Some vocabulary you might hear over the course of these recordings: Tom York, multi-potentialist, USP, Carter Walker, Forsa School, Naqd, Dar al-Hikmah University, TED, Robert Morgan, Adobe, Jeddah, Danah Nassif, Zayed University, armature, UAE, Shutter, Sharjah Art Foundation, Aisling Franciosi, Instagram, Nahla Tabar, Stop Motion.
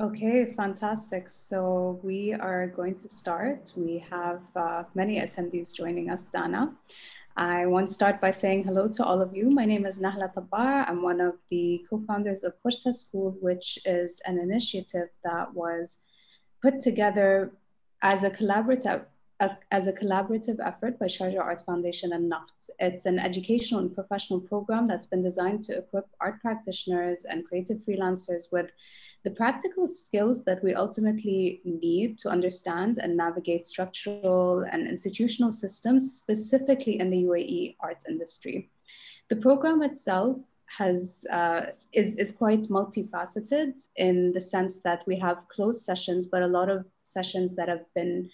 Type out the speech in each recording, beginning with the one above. Okay, fantastic. So we are going to start. We have many attendees joining us, Danah. I want to start by saying hello to all of you. My name is Nahla Tabar. I'm one of the co-founders of Forsa School, which is an initiative that was put together as a collaborative effort by Sharjah Art Foundation and Naqd. It's an educational and professional program that's been designed to equip art practitioners and creative freelancers with the practical skills that we ultimately need to understand and navigate structural and institutional systems, specifically in the UAE arts industry. The program itself is quite multifaceted in the sense that we have closed sessions, but a lot of sessions that have been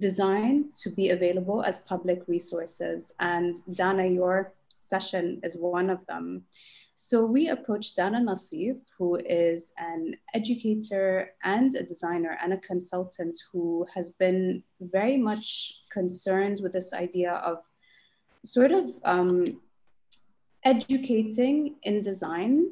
designed to be available as public resources. And Danah, your session is one of them. So we approached Danah Nassif, who is an educator and a designer and a consultant who has been very much concerned with this idea of sort of educating in design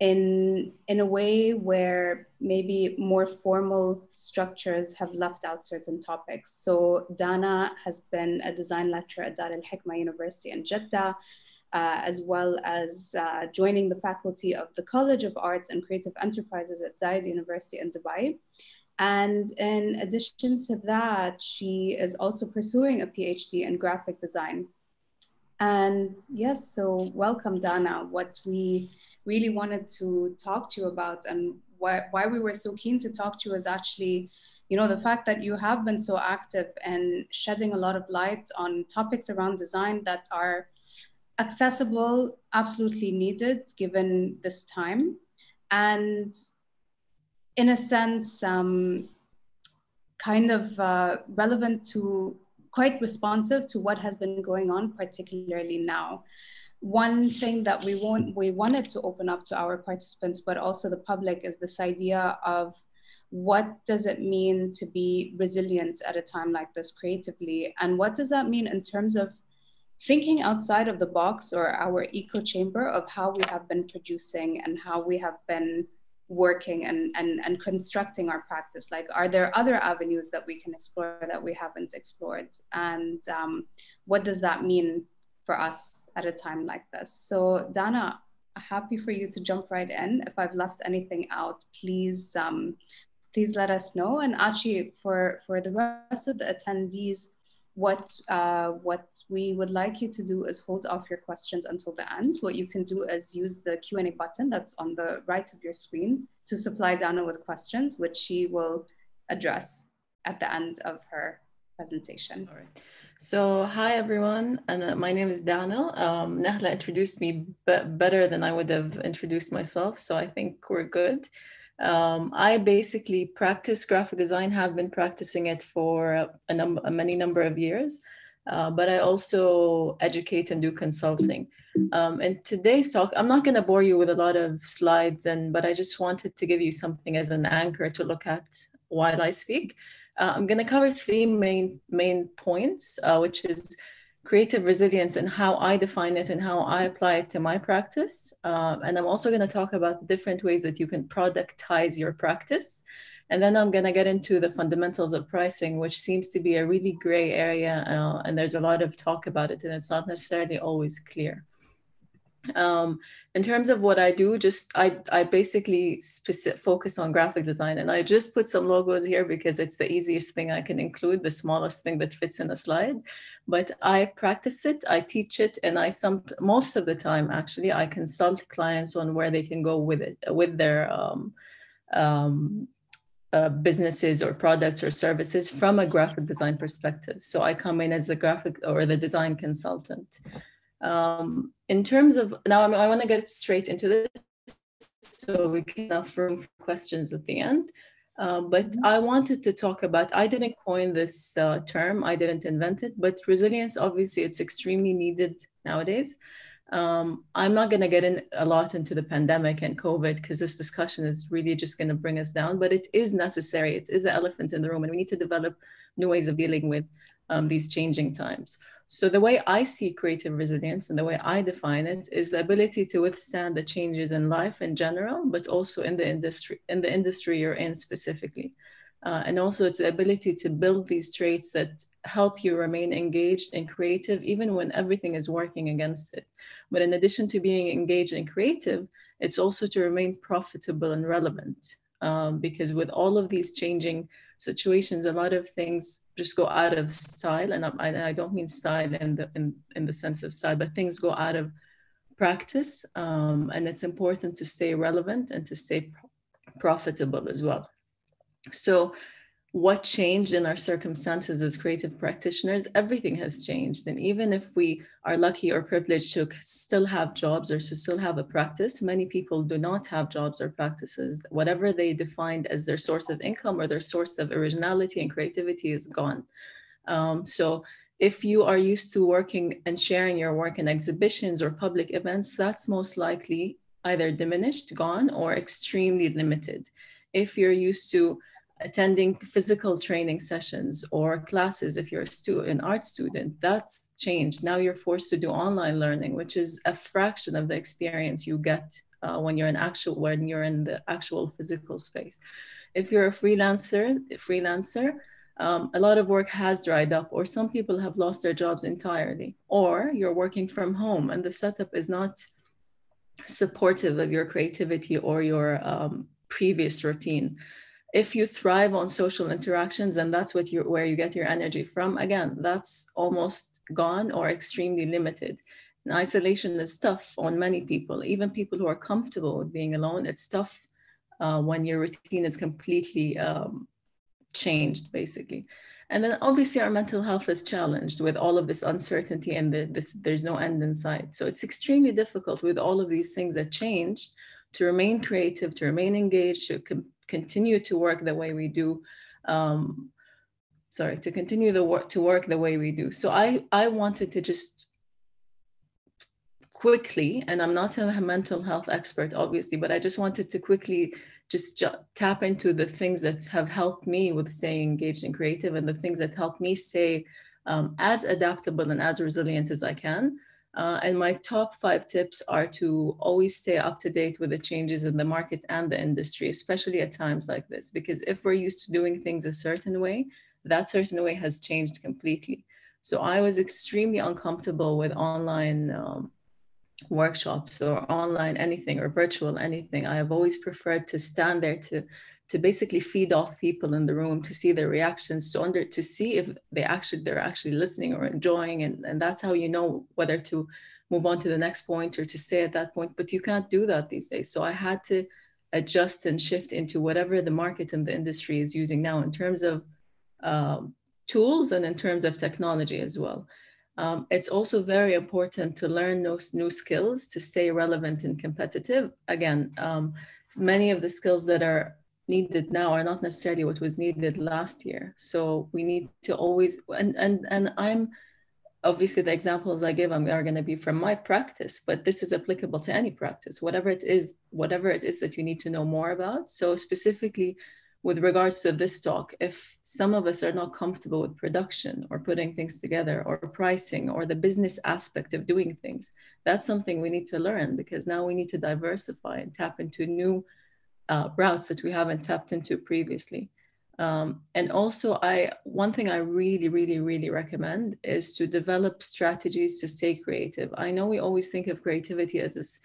in a way where maybe more formal structures have left out certain topics. So Danah has been a design lecturer at Dar al-Hikmah University in Jeddah, as well as joining the faculty of the College of Arts and Creative Enterprises at Zayed University in Dubai. And in addition to that, she is also pursuing a PhD in graphic design. And yes, so welcome, Danah. What we really wanted to talk to you about and why we were so keen to talk to you is actually, you know, the fact that you have been so active and shedding a lot of light on topics around design that are accessible, absolutely needed given this time, and in a sense, kind of relevant to, quite responsive to what has been going on, particularly now. One thing that we wanted to open up to our participants, but also the public, is this idea of what does it mean to be resilient at a time like this creatively, and what does that mean in terms of thinking outside of the box or our echo chamber of how we have been producing and how we have been working and constructing our practice. Like, are there other avenues that we can explore that we haven't explored? And what does that mean for us at a time like this? So Danah, happy for you to jump right in. If I've left anything out, please, please let us know. And actually for the rest of the attendees, what we would like you to do is hold off your questions until the end. What you can do is use the Q&A button that's on the right of your screen to supply Danah with questions, which she will address at the end of her presentation. All right. So hi everyone, and my name is Danah. Nahla introduced me better than I would have introduced myself, so I think we're good. I basically practice graphic design, have been practicing it for a number of years, but I also educate and do consulting. And today's talk, I'm not going to bore you with a lot of slides, but I just wanted to give you something as an anchor to look at while I speak. I'm going to cover three main points, which is creative resilience and how I define it and how I apply it to my practice. And I'm also going to talk about different ways that you can productize your practice. And then I'm going to get into the fundamentals of pricing, which seems to be a really gray area. And there's a lot of talk about it, and it's not necessarily always clear. In terms of what I do, I basically focus on graphic design, and I just put some logos here because it's the easiest thing I can include, the smallest thing that fits in a slide, but I practice it, I teach it, and most of the time actually I consult clients on where they can go with it, with their businesses or products or services from a graphic design perspective. So I come in as the graphic or the design consultant. In terms of, now I want to get straight into this so we can have room for questions at the end, but I wanted to talk about, I didn't coin this term, I didn't invent it, but resilience, obviously it's extremely needed nowadays. I'm not going to get in a lot into the pandemic and COVID because this discussion is really just going to bring us down, but it is necessary. It is the elephant in the room, and we need to develop new ways of dealing with these changing times. So the way I see creative resilience and the way I define it is the ability to withstand the changes in life in general, but also in the industry you're in specifically. And also it's the ability to build these traits that help you remain engaged and creative, even when everything is working against it. But in addition to being engaged and creative, it's also to remain profitable and relevant. Because with all of these changing situations, a lot of things just go out of style, and I don't mean style in the sense of style, but things go out of practice, and it's important to stay relevant and to stay profitable as well. So what changed in our circumstances as creative practitioners? Everything has changed. And even if we are lucky or privileged to still have jobs or to still have a practice, many people do not have jobs or practices. Whatever they defined as their source of income or their source of originality and creativity is gone. So if you are used to working and sharing your work in exhibitions or public events, that's most likely either diminished, gone, or extremely limited. If you're used to attending physical training sessions or classes, if you're an art student, that's changed. Now you're forced to do online learning, which is a fraction of the experience you get when you're in the actual physical space. If you're a freelancer, a lot of work has dried up, or some people have lost their jobs entirely, or you're working from home and the setup is not supportive of your creativity or your previous routine. If you thrive on social interactions, and that's where you get your energy from, again, that's almost gone or extremely limited. And isolation is tough on many people, even people who are comfortable with being alone. It's tough when your routine is completely changed, basically. And then obviously our mental health is challenged with all of this uncertainty, and there's no end in sight. So it's extremely difficult with all of these things that changed to remain creative, to remain engaged, to continue to work the way we do. To continue to work the way we do. So I wanted to just quickly, and I'm not a mental health expert, obviously, but I just wanted to quickly just tap into the things that have helped me with staying engaged and creative, and the things that helped me stay as adaptable and as resilient as I can. And my top 5 tips are to always stay up to date with the changes in the market and the industry, especially at times like this, because if we're used to doing things a certain way, that certain way has changed completely. So I was extremely uncomfortable with online workshops or online anything or virtual anything. I have always preferred to stand there to basically feed off people in the room, to see their reactions, to see if they're actually listening or enjoying, and that's how you know whether to move on to the next point or to stay at that point. But you can't do that these days. So I had to adjust and shift into whatever the market and the industry is using now in terms of tools and in terms of technology as well. It's also very important to learn those new skills to stay relevant and competitive. Again, many of the skills that are needed now are not necessarily what was needed last year. So we need to always, and I'm, obviously the examples I give are going to be from my practice, but this is applicable to any practice, whatever it is that you need to know more about. So specifically with regards to this talk, if some of us are not comfortable with production or putting things together or pricing or the business aspect of doing things, that's something we need to learn, because now we need to diversify and tap into new routes that we haven't tapped into previously. And also one thing I really, really, really recommend is to develop strategies to stay creative. I know we always think of creativity as this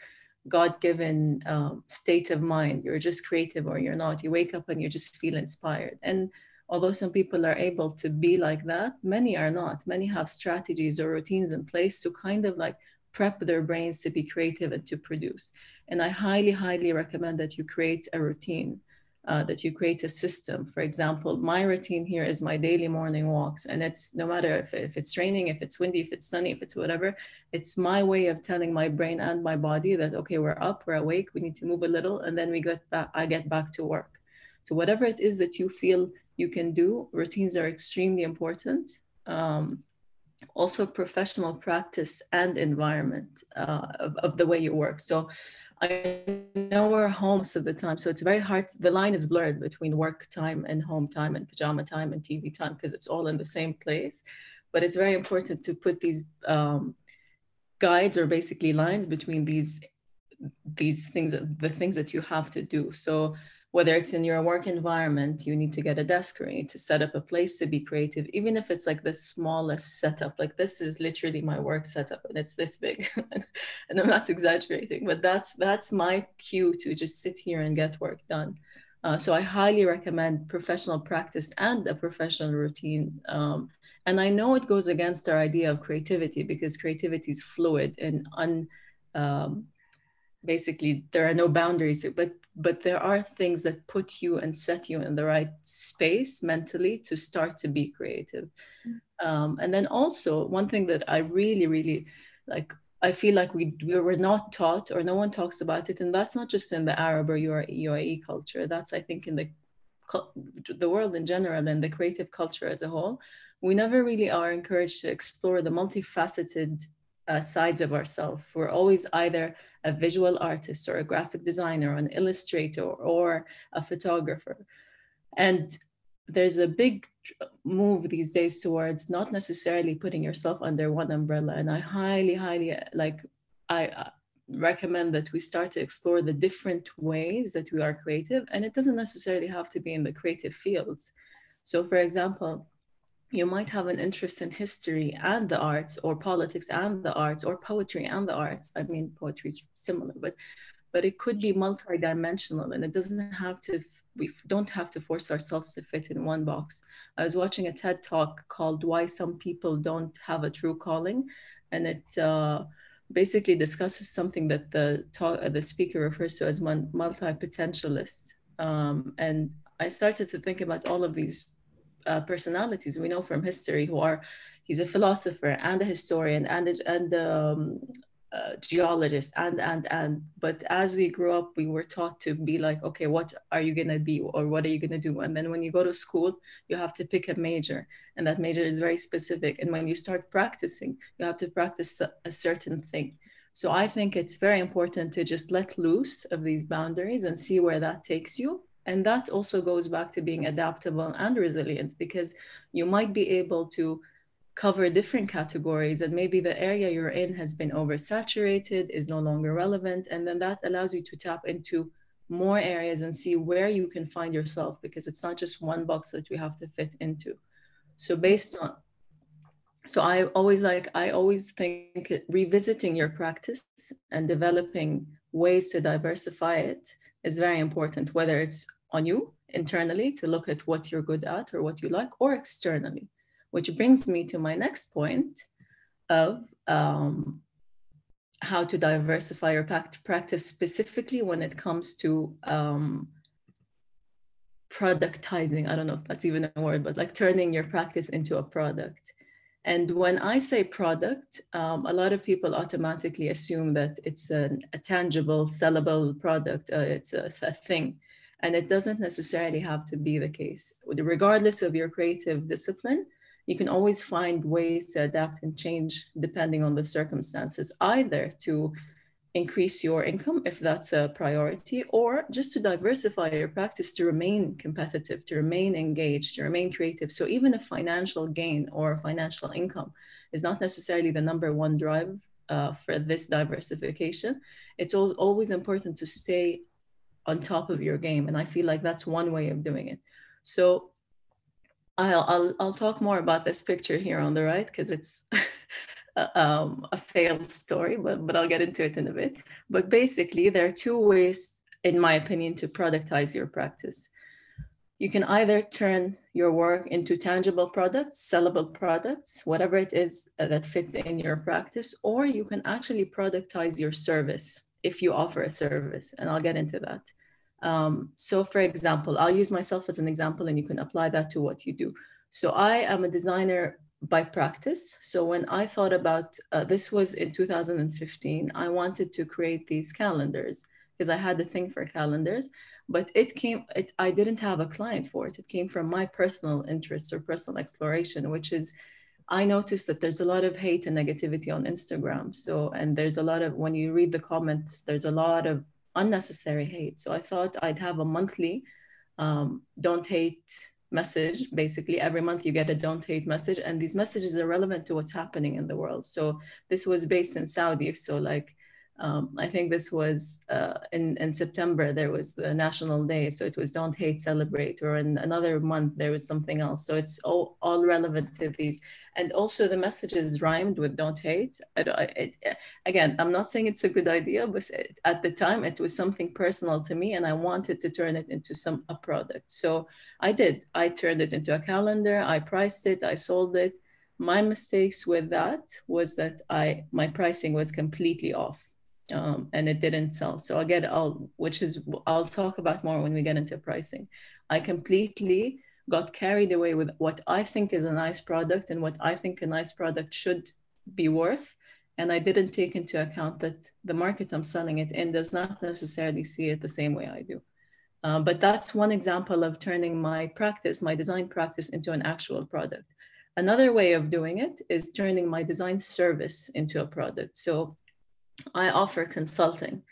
God-given state of mind. You're just creative or you're not. You wake up and you just feel inspired. And although some people are able to be like that, many are not. Many have strategies or routines in place to kind of like prep their brains to be creative and to produce. And I highly, highly recommend that you create a routine, that you create a system. For example, my routine here is my daily morning walks. And it's no matter if it's raining, if it's windy, if it's sunny, if it's whatever, it's my way of telling my brain and my body that, okay, we're up, we're awake, we need to move a little, and then I get back to work. So whatever it is that you feel you can do, routines are extremely important. Also professional practice and environment of the way you work. So I know we're home most of the time, so it's very hard. The line is blurred between work time and home time and pajama time and TV time, because it's all in the same place. But it's very important to put these guides, or basically lines, between these things, the things that you have to do. So whether it's in your work environment, you need to get a desk, or you need to set up a place to be creative, even if it's like the smallest setup. Like, this is literally my work setup, and it's this big, and I'm not exaggerating, but that's my cue to just sit here and get work done. So I highly recommend professional practice and a professional routine. And I know it goes against our idea of creativity, because creativity is fluid and basically there are no boundaries, but there are things that put you and set you in the right space mentally to start to be creative. And then also one thing that I really like, I feel like we were not taught, or no one talks about it, and that's not just in the Arab or UAE culture, that's I think in the world in general and the creative culture as a whole. We never really are encouraged to explore the multifaceted sides of ourselves. We're always either a visual artist or a graphic designer or an illustrator or a photographer. And there's a big move these days towards not necessarily putting yourself under one umbrella. And I highly like, I recommend that we start to explore the different ways that we are creative. And it doesn't necessarily have to be in the creative fields. So for example, you might have an interest in history and the arts, or politics and the arts, or poetry and the arts. I mean, poetry is similar, but it could be multidimensional, and it doesn't have to, we don't have to force ourselves to fit in one box. I was watching a TED talk called Why Some People Don't Have a True Calling. And it basically discusses something that the speaker refers to as multi-potentialist. And I started to think about all of these personalities we know from history, who are, he's a philosopher and a historian and a geologist and, but as we grew up, we were taught to be like, okay, what are you gonna be, or what are you gonna do? And then when you go to school, you have to pick a major, and that major is very specific. And when you start practicing, you have to practice a certain thing. So I think it's very important to just let loose of these boundaries and see where that takes you. And that also goes back to being adaptable and resilient, because you might be able to cover different categories, and maybe the area you're in has been oversaturated, is no longer relevant. And then that allows you to tap into more areas and see where you can find yourself, because it's not just one box that we have to fit into. So based on, so I always think revisiting your practice and developing ways to diversify it is very important, whether it's on you internally to look at what you're good at or what you like, or externally, which brings me to my next point of how to diversify your practice, specifically when it comes to productizing. I don't know if that's even a word, but like turning your practice into a product. And when I say product, a lot of people automatically assume that it's a tangible, sellable product, it's a thing. And it doesn't necessarily have to be the case. Regardless of your creative discipline, you can always find ways to adapt and change depending on the circumstances, either to increase your income, if that's a priority, or just to diversify your practice, to remain competitive, to remain engaged, to remain creative. So even if financial gain or financial income is not necessarily the number one drive for this diversification, it's always important to stay on top of your game. And I feel like that's one way of doing it. So I'll talk more about this picture here on the right, because it's a failed story, but I'll get into it in a bit. But basically, there are two ways, in my opinion, to productize your practice. You can either turn your work into tangible products, sellable products, whatever it is that fits in your practice, or you can actually productize your service if you offer a service, and I'll get into that. So for example, I'll use myself as an example, and you can apply that to what you do. So I am a designer by practice. So when I thought about, this was in 2015, I wanted to create these calendars because I had the thing for calendars, but I didn't have a client for it. It came from my personal interest or personal exploration, which is, I noticed that there's a lot of hate and negativity on Instagram. So, and there's a lot of, when you read the comments, there's a lot of unnecessary hate. So I thought I'd have a monthly don't hate message. Basically, every month you get a don't hate message, and these messages are relevant to what's happening in the world. So this was based in Saudi. So like, I think this was in September, there was the National Day. So it was Don't Hate, Celebrate, or in another month, there was something else. So it's all relevant to these. And also the messages rhymed with Don't Hate. Again, I'm not saying it's a good idea, but at the time it was something personal to me and I wanted to turn it into a product. So I did. I turned it into a calendar. I priced it. I sold it. My mistakes with that was that my pricing was completely off. And it didn't sell. So again, I'll talk about more when we get into pricing. I completely got carried away with what I think is a nice product and what I think a nice product should be worth. And I didn't take into account that the market I'm selling it in does not necessarily see it the same way I do. But that's one example of turning my design practice into an actual product. Another way of doing it is turning my design service into a product. So I offer consulting.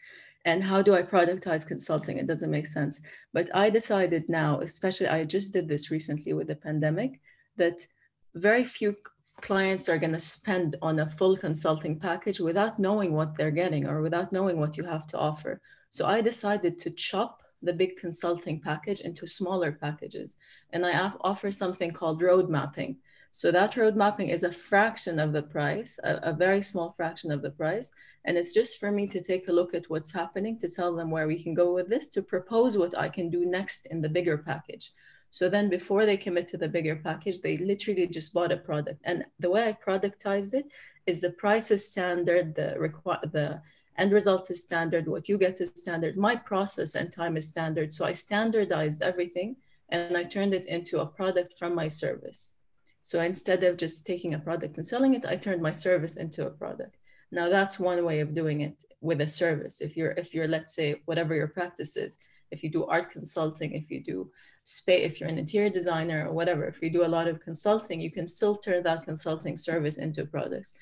And how do I productize consulting? It doesn't make sense. But I decided now, especially I just did this recently with the pandemic, that very few clients are going to spend on a full consulting package without knowing what they're getting or without knowing what you have to offer. So I decided to chop the big consulting package into smaller packages. And I offer something called road mapping. So that road mapping is a fraction of the price, a very small fraction of the price. And it's just for me to take a look at what's happening, to tell them where we can go with this, to propose what I can do next in the bigger package. So then before they commit to the bigger package, they literally just bought a product. And the way I productized it is the price is standard, the end result is standard, what you get is standard, my process and time is standard. So I standardized everything and I turned it into a product from my service. So instead of just taking a product and selling it, I turned my service into a product. Now that's one way of doing it with a service. If you're, let's say, whatever your practice is, if you do art consulting, if you do space, if you're an interior designer or whatever, if you do a lot of consulting, you can still turn that consulting service into products.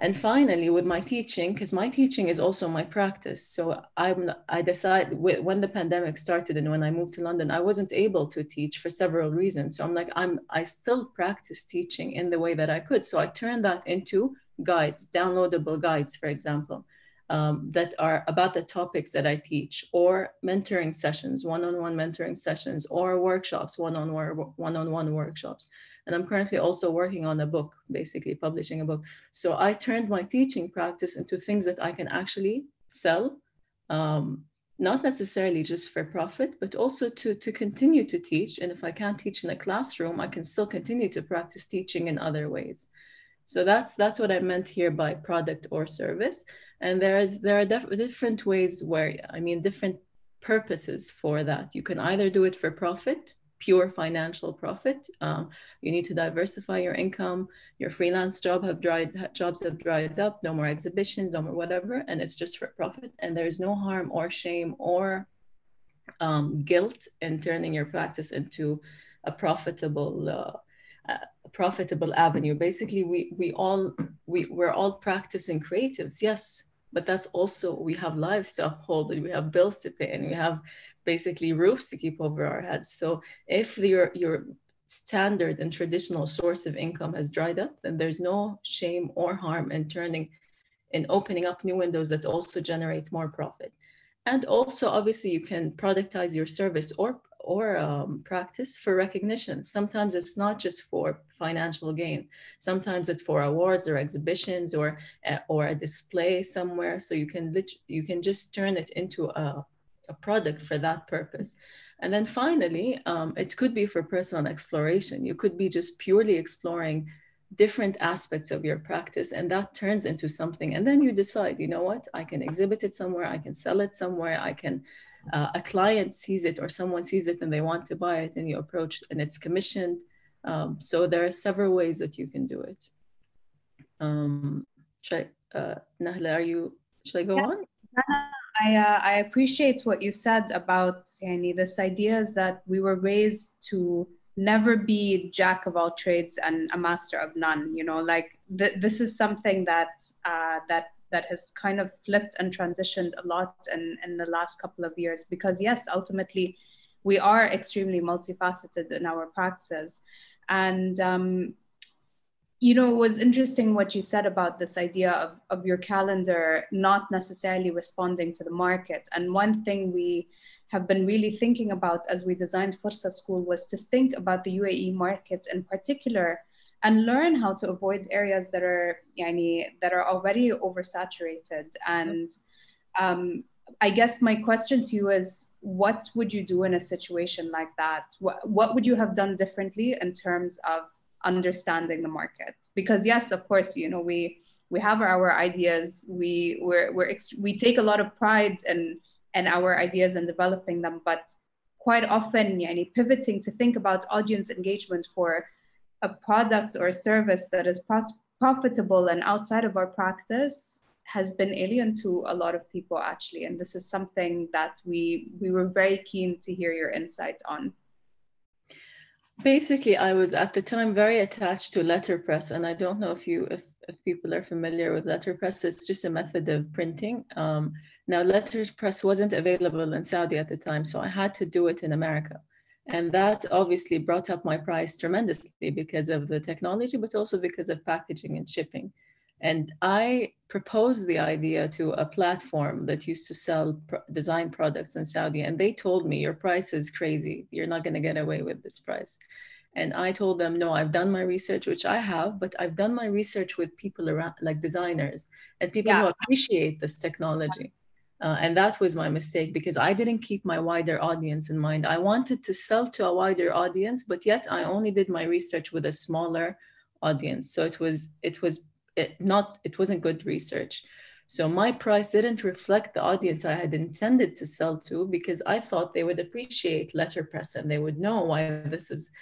And finally, with my teaching, because my teaching is also my practice. So I decided when the pandemic started and when I moved to London, I wasn't able to teach for several reasons. So I'm like, I still practice teaching in the way that I could. So I turned that into guides, downloadable guides, for example, that are about the topics that I teach, or mentoring sessions, one-on-one mentoring sessions, or workshops, one-on-one workshops. And I'm currently also working on a book, basically publishing a book. So I turned my teaching practice into things that I can actually sell, not necessarily just for profit, but also to continue to teach. And if I can't teach in a classroom, I can still continue to practice teaching in other ways. So that's what I meant here by product or service. And there are different ways where, I mean, different purposes for that. You can either do it for profit, pure financial profit. You need to diversify your income. Your freelance jobs have dried up, no more exhibitions, no more whatever, and it's just for profit. And there's no harm or shame or guilt in turning your practice into a profitable avenue. Basically, we're all practicing creatives, yes, but that's also, we have lives to uphold, and we have bills to pay, and we have basically roofs to keep over our heads. So if your standard and traditional source of income has dried up, then there's no shame or harm in opening up new windows that also generate more profit. And also, obviously, you can productize your service or practice for recognition. Sometimes it's not just for financial gain. Sometimes it's for awards or exhibitions or a display somewhere. So you can just turn it into a product for that purpose. And then finally, it could be for personal exploration. You could be just purely exploring different aspects of your practice, and that turns into something. And then you decide, you know what, I can exhibit it somewhere, I can sell it somewhere, I can, a client sees it or someone sees it and they want to buy it, and you approach and it's commissioned. So there are several ways that you can do it. Nahla, should I go on? I appreciate what you said about this idea is that we were raised to never be jack of all trades and a master of none. This is something that that has kind of flipped and transitioned a lot in the last couple of years, because yes, ultimately we are extremely multifaceted in our practices. And you know, it was interesting what you said about this idea of your calendar not necessarily responding to the market. And one thing we have been really thinking about as we designed Forsa School was to think about the UAE market in particular and learn how to avoid areas that are already oversaturated. And I guess my question to you is, what would you do in a situation like that? What would you have done differently in terms of understanding the market? Because yes, of course, you know, we have our ideas, we take a lot of pride in our ideas and developing them, but quite often pivoting to think about audience engagement for a product or a service that is profitable and outside of our practice has been alien to a lot of people, actually. And this is something that we were very keen to hear your insight on. Basically, I was at the time very attached to letterpress, and I don't know if people are familiar with letterpress. It's just a method of printing. Now, letterpress wasn't available in Saudi at the time, so I had to do it in America, and that obviously brought up my price tremendously because of the technology, but also because of packaging and shipping. And I proposed the idea to a platform that used to sell design products in Saudi. And they told me, your price is crazy. You're not going to get away with this price. And I told them, no, I've done my research, which I have, but I've done my research with people around, like designers and people who appreciate this technology. And that was my mistake, because I didn't keep my wider audience in mind. I wanted to sell to a wider audience, but yet I only did my research with a smaller audience. So it wasn't good research. So my price didn't reflect the audience I had intended to sell to, because I thought they would appreciate letterpress and they would know why this is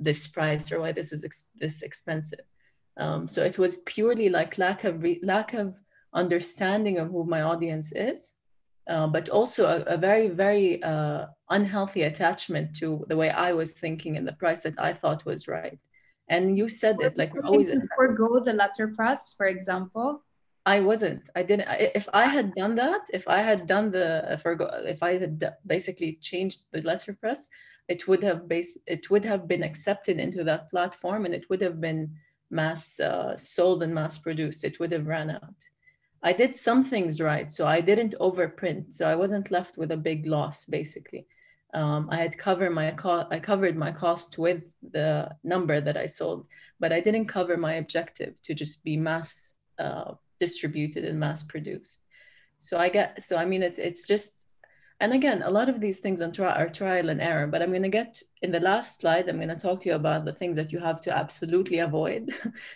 this price or why this is this expensive. So it was purely like lack of understanding of who my audience is, but also a very, very unhealthy attachment to the way I was thinking and the price that I thought was right. And you said it like we're always forego the letterpress, for example. I didn't. If I had done that, if I had basically changed the letterpress, it would have been accepted into that platform, and it would have been mass sold and mass produced. It would have ran out. I did some things right, so I didn't overprint, so I wasn't left with a big loss, basically. I covered my cost with the number that I sold, but I didn't cover my objective to just be mass distributed and mass produced. It's just, and again, a lot of these things are trial and error, but I'm going to get in the last slide, I'm going to talk to you about the things that you have to absolutely avoid.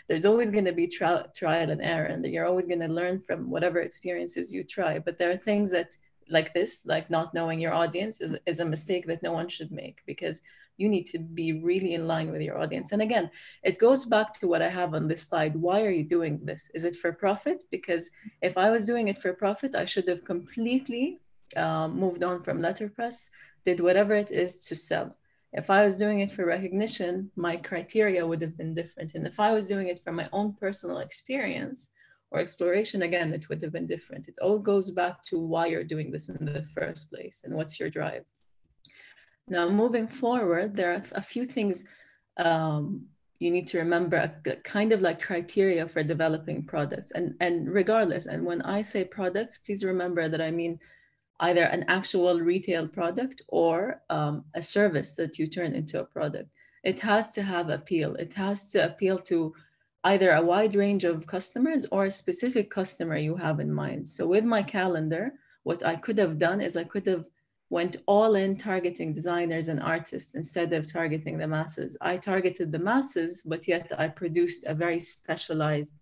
There's always going to be trial and error, and you're always going to learn from whatever experiences you try, but there are things that like not knowing your audience is a mistake that no one should make, because you need to be really in line with your audience. And again, it goes back to what I have on this slide. Why are you doing this? Is it for profit? Because if I was doing it for profit, I should have completely moved on from letterpress, did whatever it is to sell. If I was doing it for recognition, my criteria would have been different. And if I was doing it for my own personal experience, or exploration, again, it would have been different. It all goes back to why you're doing this in the first place and what's your drive. Now, moving forward, there are a few things you need to remember, kind of like criteria for developing products. And regardless, and when I say products, please remember that I mean either an actual retail product or a service that you turn into a product. It has to have appeal. It has to appeal to either a wide range of customers or a specific customer you have in mind. So with my calendar, what I could have done is I could have went all in targeting designers and artists instead of targeting the masses. I targeted the masses, but yet I produced a very specialized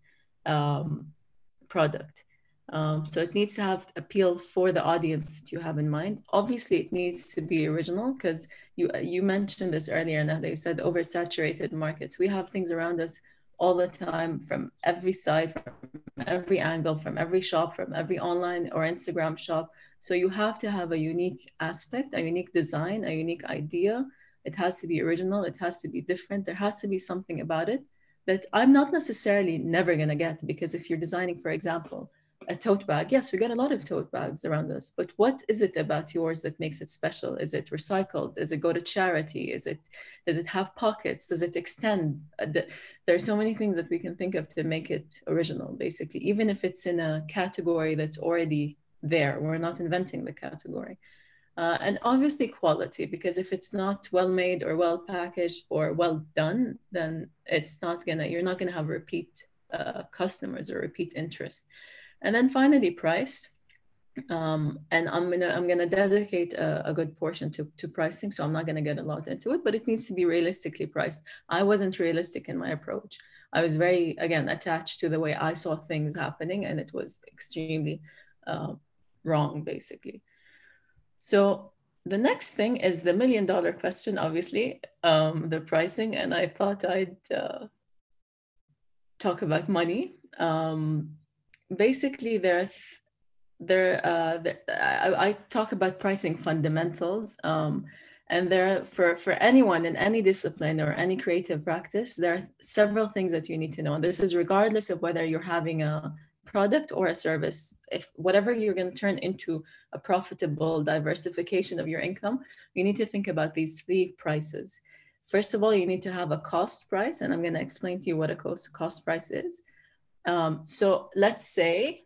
product. So it needs to have appeal for the audience that you have in mind. Obviously, it needs to be original, because you mentioned this earlier, Nahla, you said oversaturated markets. We have things around us all the time, from every side, from every angle, from every shop, from every online or Instagram shop. So you have to have a unique aspect, a unique design, a unique idea. It has to be original. It has to be different. There has to be something about it that I'm not necessarily never going to get, because if you're designing, for example, a tote bag. Yes, we got a lot of tote bags around us, but what is it about yours that makes it special? Is it recycled? Does it go to charity? Does it have pockets? Does it extend? There are so many things that we can think of to make it original, basically, even if it's in a category that's already there. We're not inventing the category. And obviously quality, because if it's not well made or well packaged or well done, then it's not gonna, you're not gonna have repeat customers or repeat interest. And then finally price. And I'm gonna dedicate a good portion to pricing, so I'm not gonna get a lot into it, but it needs to be realistically priced. I wasn't realistic in my approach. I was very, again, attached to the way I saw things happening, and it was extremely wrong, basically. So the next thing is the million-dollar question, obviously, the pricing. And I thought I'd talk about money. Basically, I talk about pricing fundamentals. And there, for anyone in any discipline or any creative practice, there are several things that you need to know. And this is regardless of whether you're having a product or a service. If whatever you're going to turn into a profitable diversification of your income, you need to think about these three prices. First of all, you need to have a cost price, and I'm going to explain to you what a cost price is. So let's say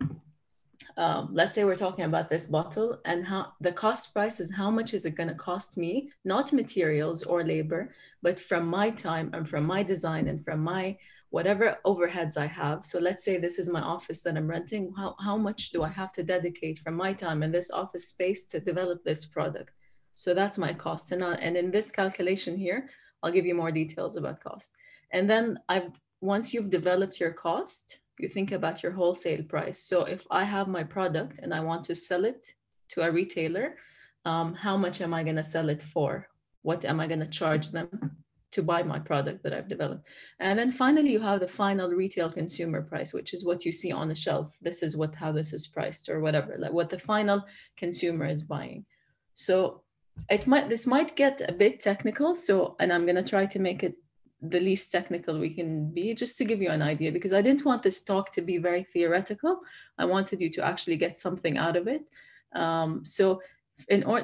we're talking about this bottle, and how the cost price is how much is it going to cost me, not materials or labor, but from my time and from my design and from my whatever overheads I have. So let's say this is my office that I'm renting. How much do I have to dedicate from my time in this office space to develop this product? So that's my cost. And in this calculation here, I'll give you more details about cost. And then once you've developed your cost, you think about your wholesale price. So if I have my product and I want to sell it to a retailer, how much am I gonna sell it for? What am I gonna charge them to buy my product that I've developed? And then finally, you have the final retail consumer price, which is what you see on the shelf. This is how this is priced, or whatever, like what the final consumer is buying. So this might get a bit technical. So, and I'm gonna try to make it the least technical we can be, just to give you an idea, because I didn't want this talk to be very theoretical. I wanted you to actually get something out of it.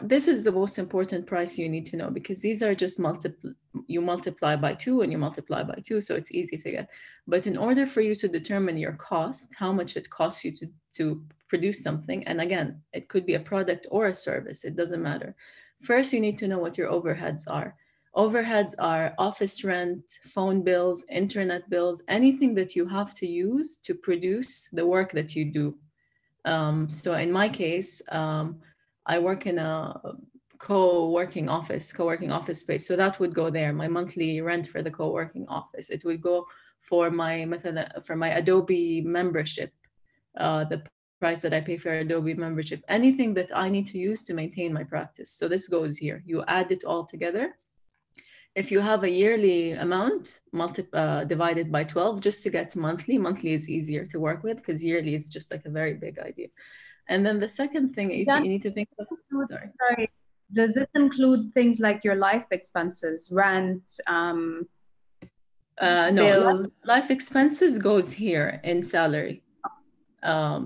This is the most important price you need to know, because these are just you multiply by 2 and you multiply by 2, so it's easy to get. But in order for you to determine your cost, how much it costs you to produce something, and again, it could be a product or a service, it doesn't matter. First, you need to know what your overheads are. Overheads are office rent, phone bills, internet bills, anything that you have to use to produce the work that you do. So in my case, I work in a co-working office space. So that would go there, my monthly rent for the co-working office. It would go for my Adobe membership, the price that I pay for Adobe membership, anything that I need to use to maintain my practice. So this goes here, you add it all together. If you have a yearly amount, divided by 12, just to get monthly is easier to work with, because yearly is just like a very big idea. And then the second thing you need to think about, sorry. Does this include things like your life expenses, rent, No, life expenses goes here in salary.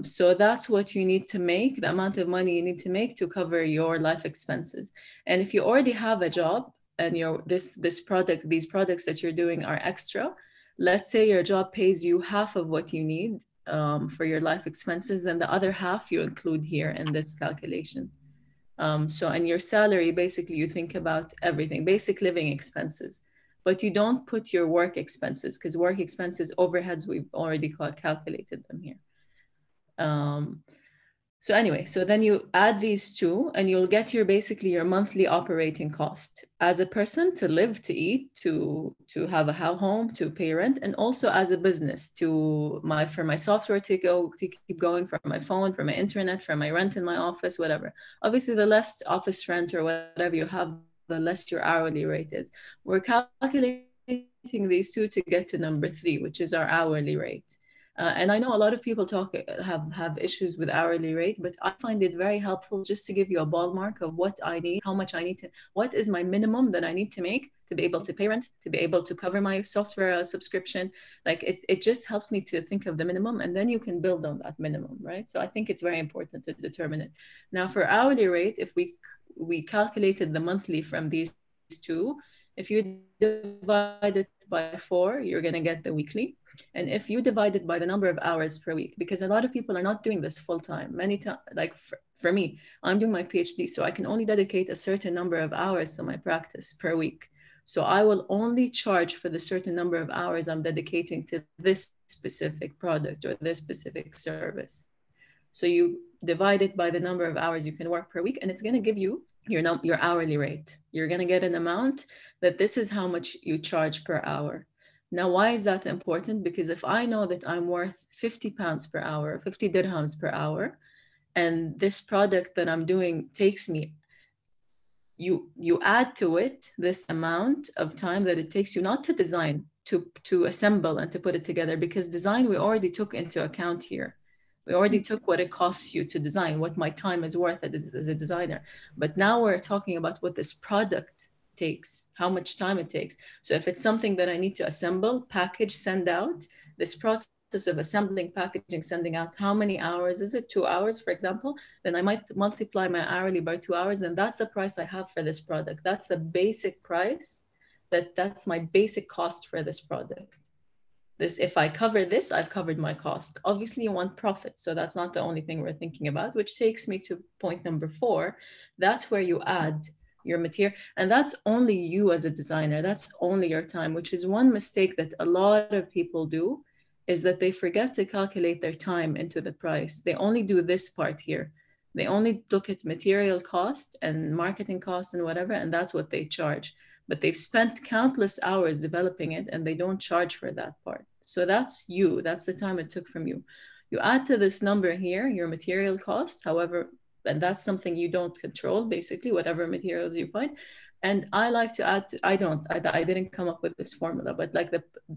So that's what you need to make, the amount of money you need to make to cover your life expenses. And if you already have a job and these products that you're doing are extra, let's say your job pays you half of what you need for your life expenses, and the other half you include here in this calculation. So, and your salary, basically you think about everything, basic living expenses, but you don't put your work expenses, because work expenses, overheads, we've already calculated them here. So anyway, so then you add these two and you'll get your basically your monthly operating cost as a person to live, to eat, to have a home, to pay rent, and also as a business for my software to keep going, for my phone, for my internet, for my rent in my office, whatever. Obviously, the less office rent or whatever you have, the less your hourly rate is. We're calculating these two to get to number 3, which is our hourly rate. And I know a lot of people have issues with hourly rate, but I find it very helpful just to give you a ballpark of what I need, how much I need to, what is my minimum that I need to make to be able to pay rent, to be able to cover my software subscription. Like it just helps me to think of the minimum, and then you can build on that minimum, right? So I think it's very important to determine it. Now for hourly rate, if we calculated the monthly from these two, if you divide it by 4, you're going to get the weekly. And if you divide it by the number of hours per week, because a lot of people are not doing this full time, many times, like for me, I'm doing my PhD, so I can only dedicate a certain number of hours to my practice per week. So I will only charge for the certain number of hours I'm dedicating to this specific product or this specific service. So you divide it by the number of hours you can work per week, and it's going to give you your hourly rate. You're going to get an amount that this is how much you charge per hour. Now, why is that important? Because if I know that I'm worth 50 pounds per hour, 50 dirhams per hour, and this product that I'm doing takes me, you add to it this amount of time that it takes you not to design, to assemble and to put it together, because design we already took into account here. We already took what it costs you to design, what my time is worth as a designer. But now we're talking about what this product takes, how much time it takes. So if it's something that I need to assemble, package, send out, this process of assembling, packaging, sending out, how many hours is it? 2 hours, for example, then I might multiply my hourly by 2 hours, and that's the price I have for this product. That's the basic price, that's my basic cost for this product. If I cover this, I've covered my cost. Obviously, you want profit, so that's not the only thing we're thinking about, which takes me to point number 4. That's where you add your material, and that's only you as a designer, that's only your time, which is one mistake that a lot of people do, is that they forget to calculate their time into the price. They only do this part here. They only look at material cost and marketing cost and whatever, and that's what they charge. But they've spent countless hours developing it, and they don't charge for that part. So that's you, that's the time it took from you. You add to this number here your material cost, however, and that's something you don't control, basically, whatever materials you find. And I like to add, I didn't come up with this formula, but like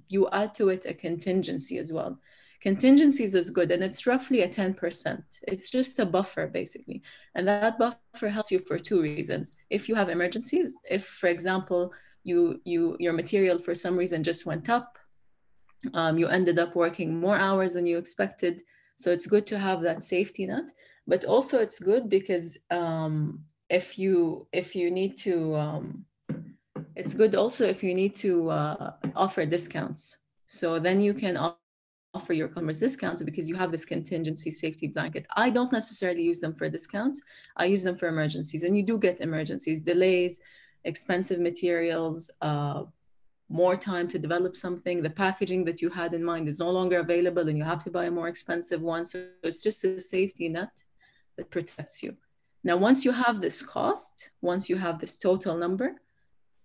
you add to it a contingency as well. Contingencies is good, and it's roughly a 10%. It's just a buffer, basically. And that buffer helps you for 2 reasons. If you have emergencies, if, for example, your material for some reason just went up, you ended up working more hours than you expected. So it's good to have that safety net. But also it's good because if you need to, it's good also if you need to offer discounts. So then you can offer your customers discounts because you have this contingency safety blanket. I don't necessarily use them for discounts. I use them for emergencies, and you do get emergencies, delays, expensive materials, more time to develop something, the packaging that you had in mind is no longer available and you have to buy a more expensive one. So it's just a safety net that protects you. Now, once you have this cost, once you have this total number,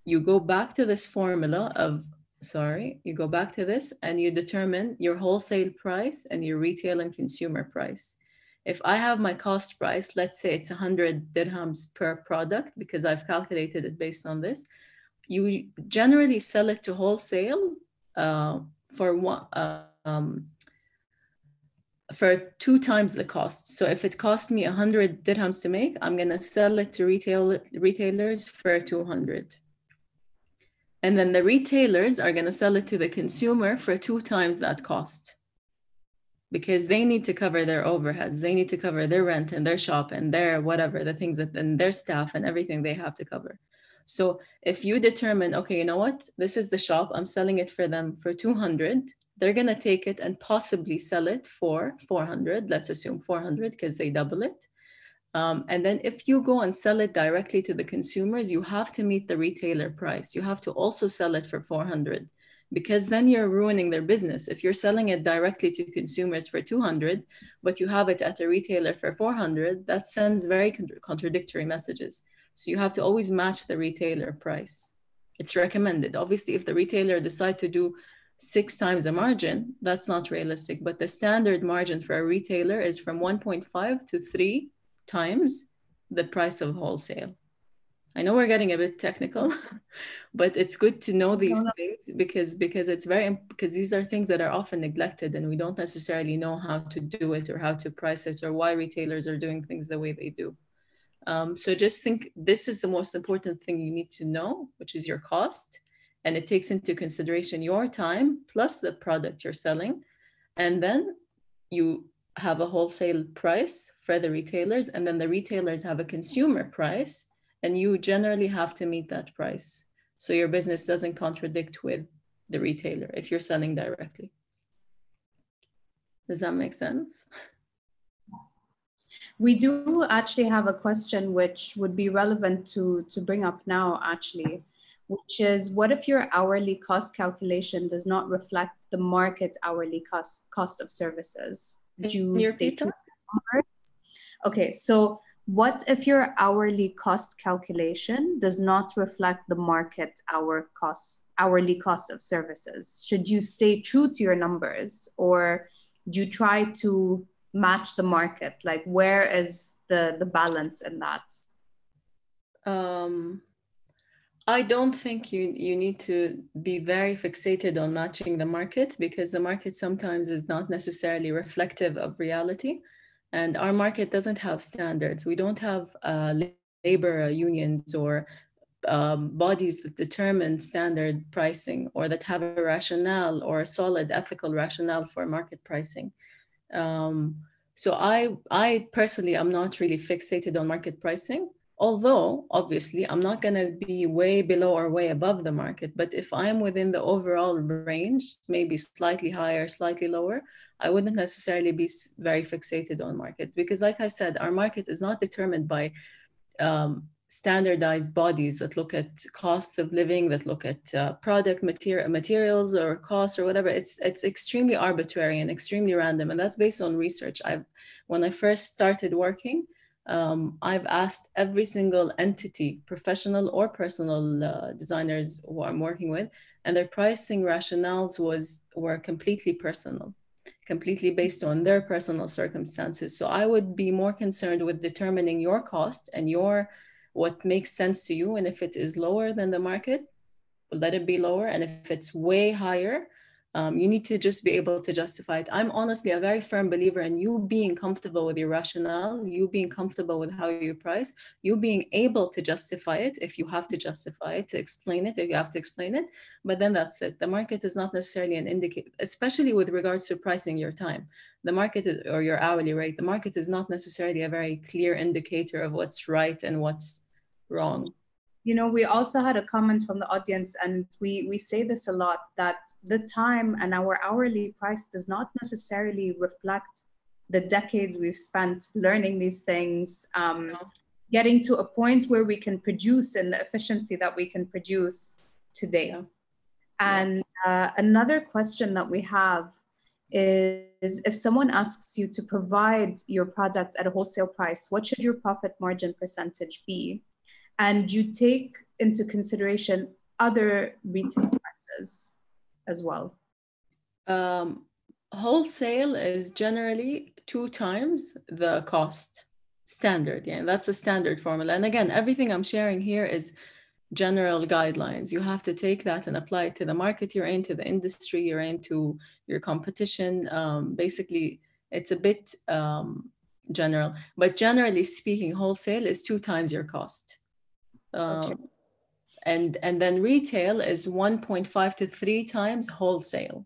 you go back to this formula of, sorry, you go back to this and you determine your wholesale price and your retail and consumer price. If I have my cost price, let's say it's 100 dirhams per product because I've calculated it based on this, you generally sell it to wholesale for 2 times the cost. So if it cost me 100 dirhams to make, I'm going to sell it to retailers for 200. And then the retailers are going to sell it to the consumer for 2 times that cost, because they need to cover their overheads. They need to cover their rent and their shop and their whatever, the things that, and their staff and everything they have to cover. So if you determine, okay, you know what, this is the shop, I'm selling it for them for 200, they're going to take it and possibly sell it for 400, let's assume 400 because they double it. And then if you go and sell it directly to the consumers, you have to meet the retailer price. You have to also sell it for 400 because then you're ruining their business. If you're selling it directly to consumers for 200, but you have it at a retailer for 400, that sends very contradictory messages. So you have to always match the retailer price. It's recommended. Obviously, if the retailer decide to do 6 times the margin, that's not realistic. But the standard margin for a retailer is from 1.5 to 3 times the price of wholesale. I know we're getting a bit technical, but it's good to know these things because these are things that are often neglected, and we don't necessarily know how to do it or how to price it or why retailers are doing things the way they do. So just think, this is the most important thing you need to know, which is your cost. And it takes into consideration your time plus the product you're selling. And then you have a wholesale price for the retailers, and then the retailers have a consumer price, and you generally have to meet that price. So your business doesn't contradict with the retailer if you're selling directly. Does that make sense? We do actually have a question which would be relevant to bring up now, actually, which is, what if your hourly cost calculation does not reflect the market hourly cost of services? Do you stay true to the numbers? Okay, so what if your hourly cost calculation does not reflect the market hourly cost of services? Should you stay true to your numbers, or do you try to match the market? Like, where is the balance in that? I don't think you need to be very fixated on matching the market, because the market sometimes is not necessarily reflective of reality. And our market doesn't have standards. We don't have labor unions or bodies that determine standard pricing, or that have a rationale or a solid ethical rationale for market pricing. So I personally am not really fixated on market pricing, although obviously I'm not going to be way below or way above the market. But if I'm within the overall range, maybe slightly higher, slightly lower, I wouldn't necessarily be very fixated on market, because like I said, our market is not determined by standardized bodies that look at costs of living, that look at product materials or costs or whatever. It's extremely arbitrary and extremely random. And that's based on research. When I first started working, I've asked every single entity, professional or personal designers who I'm working with, and their pricing rationales were completely personal, completely based on their personal circumstances. So I would be more concerned with determining your cost and what makes sense to you. And if it is lower than the market, let it be lower. And if it's way higher, you need to just be able to justify it. I'm honestly a very firm believer in you being comfortable with your rationale, you being comfortable with how you price, you being able to justify it if you have to justify it, to explain it if you have to explain it. But then that's it. The market is not necessarily an indicator, especially with regards to pricing your time. The market, or your hourly rate, the market is not necessarily a very clear indicator of what's right and what's wrong. You know, we also had a comment from the audience, and we say this a lot, that the time and our hourly price does not necessarily reflect the decades we've spent learning these things, getting to a point where we can produce in the efficiency that we can produce today. Yeah. And another question that we have is, if someone asks you to provide your product at a wholesale price, what should your profit margin percentage be? And you take into consideration other retail prices as well. Wholesale is generally 2 times the cost standard. Yeah, that's a standard formula. And again, everything I'm sharing here is general guidelines. You have to take that and apply it to the market you're in, to the industry you're in, to your competition. Basically, it's a bit general, but generally speaking, wholesale is 2 times your cost. Okay. And then retail is 1.5 to 3 times wholesale.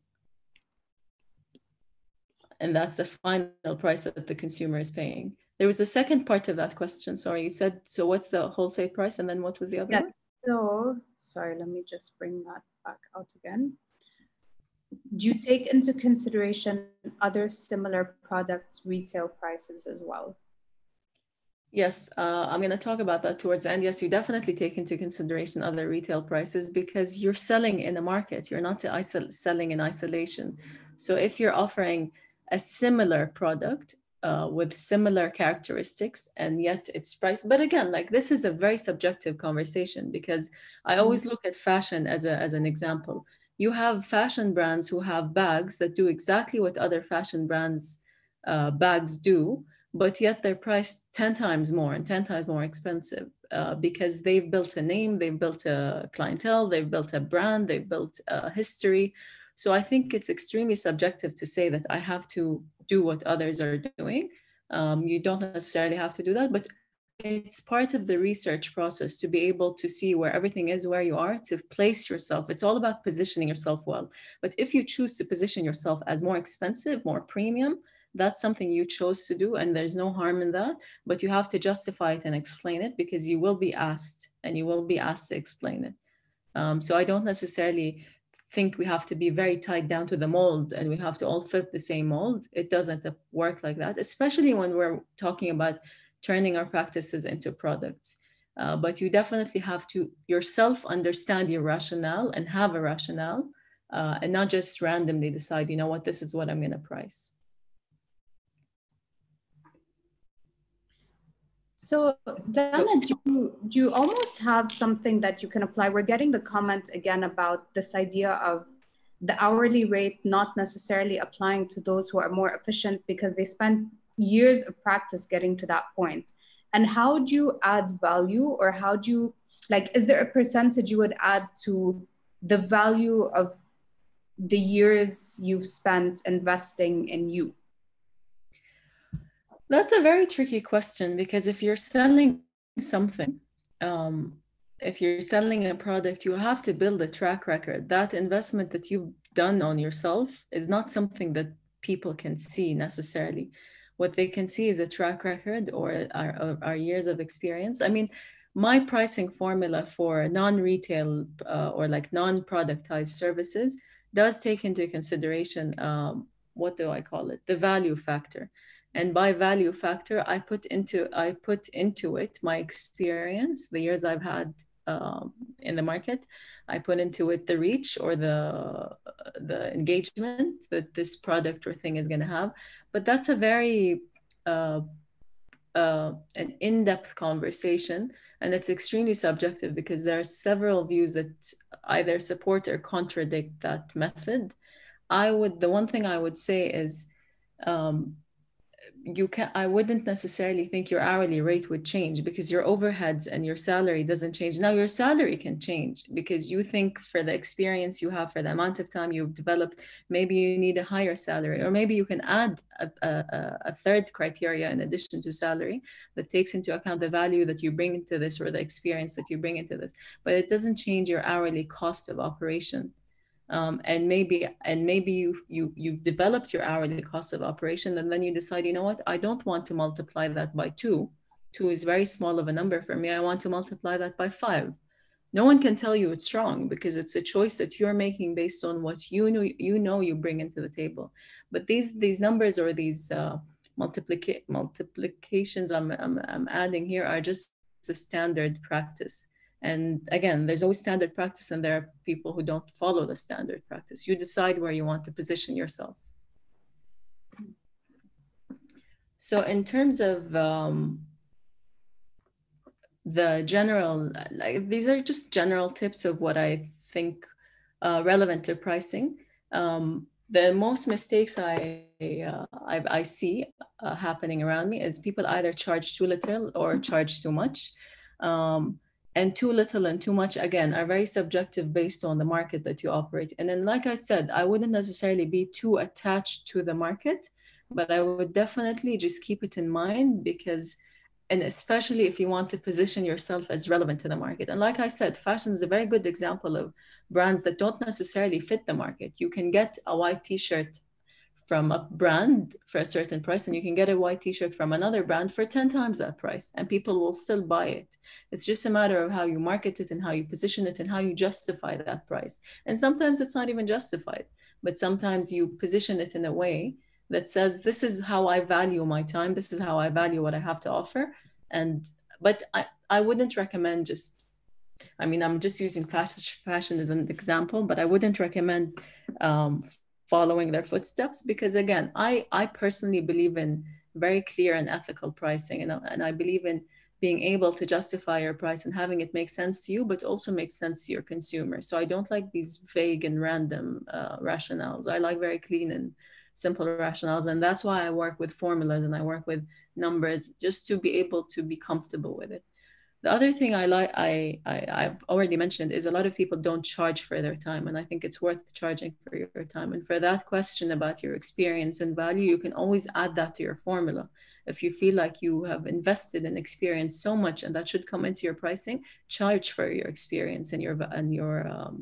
And that's the final price that the consumer is paying. There was a second part of that question. Sorry, you said, so what's the wholesale price? And then what was the other one? So, sorry, let me just bring that back out again. Do you take into consideration other similar products' retail prices as well? Yes, I'm going to talk about that towards the end. Yes, you definitely take into consideration other retail prices, because you're selling in a market. You're not selling in isolation. So if you're offering a similar product with similar characteristics, and yet it's priced, but again, like, this is a very subjective conversation, because I always look at fashion as an example. You have fashion brands who have bags that do exactly what other fashion brands' bags do, but yet they're priced 10 times more and 10 times more expensive because they've built a name, they've built a clientele, they've built a brand, they've built a history. So I think it's extremely subjective to say that I have to do what others are doing. You don't necessarily have to do that, but it's part of the research process to be able to see where everything is, where you are, to place yourself. It's all about positioning yourself well. But if you choose to position yourself as more expensive, more premium, that's something you chose to do, and there's no harm in that, but you have to justify it and explain it, because you will be asked, and you will be asked to explain it. So I don't necessarily think we have to be very tied down to the mold and we have to all fit the same mold. It doesn't work like that, especially when we're talking about turning our practices into products. But you definitely have to yourself understand your rationale and have a rationale and not just randomly decide, you know what, this is what I'm gonna price. So Danah, do you almost have something that you can apply? We're getting the comment again about this idea of the hourly rate not necessarily applying to those who are more efficient because they spend years of practice getting to that point. And how do you add value, or how do you, like, is there a percentage you would add to the value of the years you've spent investing in you? That's a very tricky question, because if you're selling something, if you're selling a product, you have to build a track record. That investment that you've done on yourself is not something that people can see necessarily. What they can see is a track record or our years of experience. I mean, my pricing formula for non-retail or like non-productized services does take into consideration, what do I call it? The value factor. And by value factor, I put into it my experience, the years I've had in the market. I put into it the reach or the engagement that this product or thing is going to have. But that's a very an in-depth conversation, and it's extremely subjective because there are several views that either support or contradict that method. The one thing I would say is, I wouldn't necessarily think your hourly rate would change, because your overheads and your salary doesn't change. Now your salary can change because you think for the experience you have, for the amount of time you've developed, maybe you need a higher salary, or maybe you can add a third criteria in addition to salary that takes into account the value that you bring into this or the experience that you bring into this, but it doesn't change your hourly cost of operation. And maybe you've developed your hourly cost of operation, and then you decide, you know what, I don't want to multiply that by 2. 2 is very small of a number for me. I want to multiply that by 5. No one can tell you it's wrong, because it's a choice that you're making based on what you know you bring into the table. But these numbers or these multiplications I'm adding here are just the standard practice. And again, there's always standard practice, and there are people who don't follow the standard practice. You decide where you want to position yourself. So in terms of the general, like, these are just general tips of what I think relevant to pricing. The most mistakes I see happening around me is people either charge too little or charge too much. And too little and too much, again, are very subjective based on the market that you operate. And then, like I said, I wouldn't necessarily be too attached to the market, but I would definitely just keep it in mind, because, and especially if you want to position yourself as relevant to the market. And like I said, fashion is a very good example of brands that don't necessarily fit the market. You can get a white t-shirt from a brand for a certain price, and you can get a white t-shirt from another brand for 10 times that price, and people will still buy it. It's just a matter of how you market it and how you position it and how you justify that price. And sometimes it's not even justified, but sometimes you position it in a way that says, this is how I value my time, this is how I value what I have to offer. But I wouldn't recommend just, I mean, I'm just using fashion as an example, but I wouldn't recommend following their footsteps, because again, I personally believe in very clear and ethical pricing, and I believe in being able to justify your price and having it make sense to you, but also make sense to your consumer. So I don't like these vague and random rationales. I like very clean and simple rationals. And that's why I work with formulas and I work with numbers, just to be able to be comfortable with it. The other thing I've already mentioned is a lot of people don't charge for their time. And I think it's worth charging for your time. And for that question about your experience and value, you can always add that to your formula. If you feel like you have invested in experience so much, and that should come into your pricing, charge for your experience and your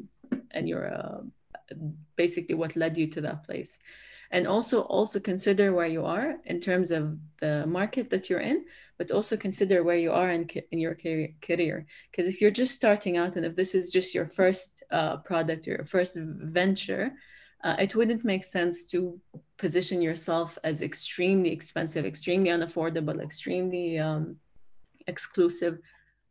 basically what led you to that place. And also consider where you are in terms of the market that you're in, but also consider where you are in your career. Because if you're just starting out and if this is just your first product or your first venture, it wouldn't make sense to position yourself as extremely expensive, extremely unaffordable, extremely exclusive.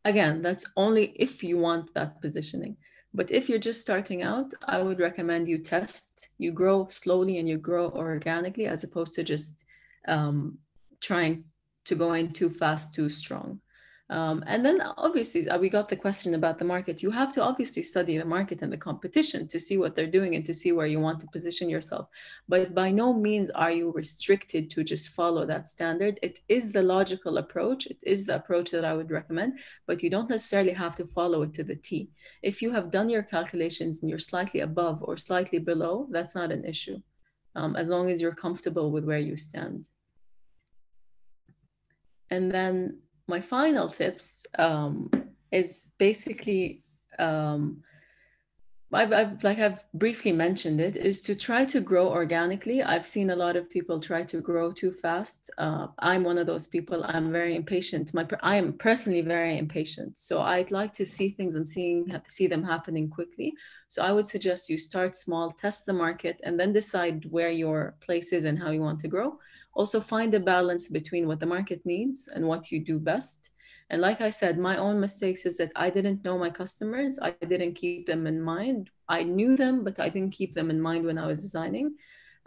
Again, that's only if you want that positioning. But if you're just starting out, I would recommend you test, you grow slowly and you grow organically, as opposed to just trying to go in too fast, too strong. And then obviously, we got the question about the market. You have to obviously study the market and the competition to see what they're doing and to see where you want to position yourself. But by no means are you restricted to just follow that standard. It is the logical approach. It is the approach that I would recommend, but you don't necessarily have to follow it to the T. If you have done your calculations and you're slightly above or slightly below, that's not an issue, as long as you're comfortable with where you stand. And then my final tips is basically, I've briefly mentioned it, is to try to grow organically. I've seen a lot of people try to grow too fast. I'm one of those people. I'm very impatient. I am personally very impatient. So I'd like to see things and see them happening quickly. So I would suggest you start small, test the market, and then decide where your place is and how you want to grow. Also find a balance between what the market needs and what you do best. And like I said, my own mistakes is that I didn't know my customers. I didn't keep them in mind. I knew them, but I didn't keep them in mind when I was designing.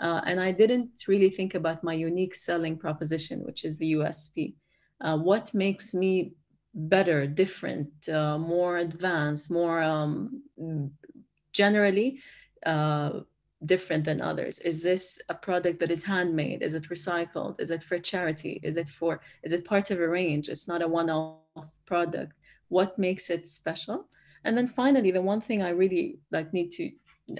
And I didn't really think about my unique selling proposition, which is the USP. What makes me better, different, more advanced, more generally, different than others? Is this a product that is handmade? Is it recycled? Is it for charity? Is it part of a range? It's not a one-off product. What makes it special? And then finally, the one thing I really need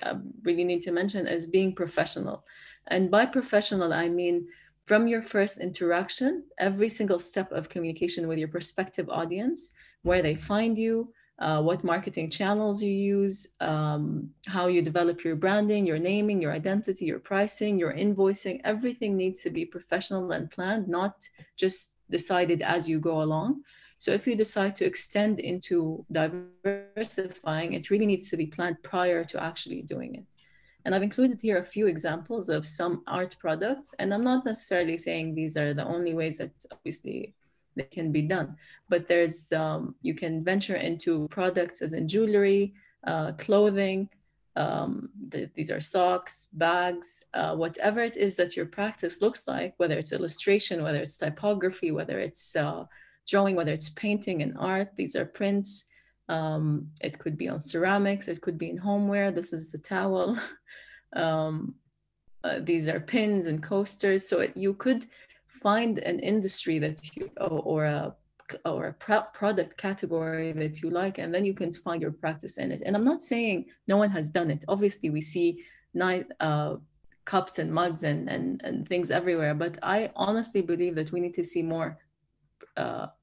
to mention is being professional. And by professional, I mean from your first interaction, every single step of communication with your prospective audience, where they find you, what marketing channels you use, how you develop your branding, your naming, your identity, your pricing, your invoicing. Everything needs to be professional and planned, not just decided as you go along. So if you decide to extend into diversifying, it really needs to be planned prior to actually doing it. And I've included here a few examples of some art products, and I'm not necessarily saying these are the only ways that obviously that can be done, but there's you can venture into products as in jewelry, clothing, these are socks, bags, whatever it is that your practice looks like, whether it's illustration, whether it's typography, whether it's drawing, whether it's painting and art. These are prints. It could be on ceramics, it could be in homeware. This is a towel. These are pins and coasters. So you could find an industry that you, or a product category that you like, and then you can find your practice in it. And I'm not saying no one has done it. Obviously, we see cups and mugs and things everywhere, but I honestly believe that we need to see more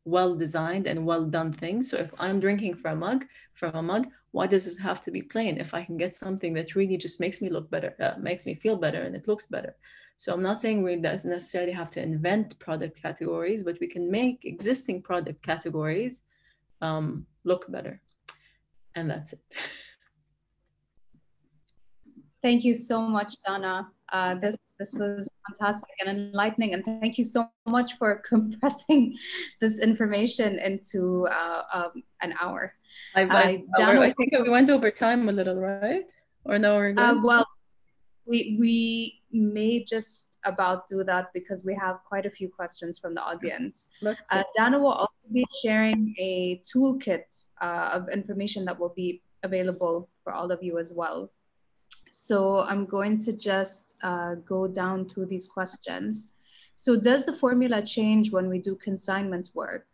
well-designed and well-done things. So if I'm drinking from a mug, why does it have to be plain? If I can get something that really just makes me look better, makes me feel better, and it looks better. So I'm not saying we necessarily have to invent product categories, but we can make existing product categories look better. And that's it. Thank you so much, Danah. This was fantastic and enlightening. And thank you so much for compressing this information into an hour. I think we went over time a little, right? Or no, we're good? Well, we may just about do that because we have quite a few questions from the audience. Danah will also be sharing a toolkit of information that will be available for all of you as well. So I'm going to just go down through these questions. So does the formula change when we do consignment work?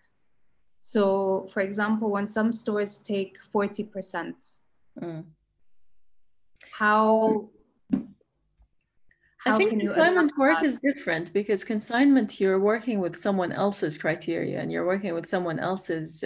So for example, when some stores take 40%, I think consignment work is different, because consignment, you're working with someone else's criteria and you're working with someone else's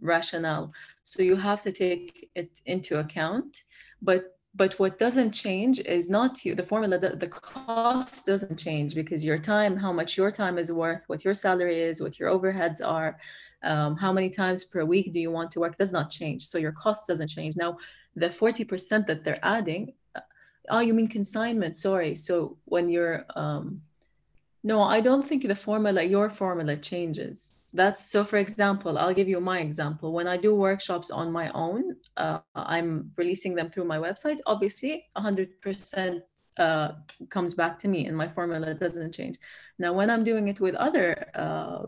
rationale. So you have to take it into account. But what doesn't change is not you, the formula, the cost doesn't change, because your time, how much your time is worth, what your salary is, what your overheads are, how many times per week do you want to work, does not change. So your cost doesn't change. Now, the 40% that they're adding, oh, you mean consignment, sorry. So when you're, no, I don't think the formula, your formula changes. That's, so for example, I'll give you my example. When I do workshops on my own, I'm releasing them through my website. Obviously, 100% comes back to me and my formula doesn't change. Now, when I'm doing it with other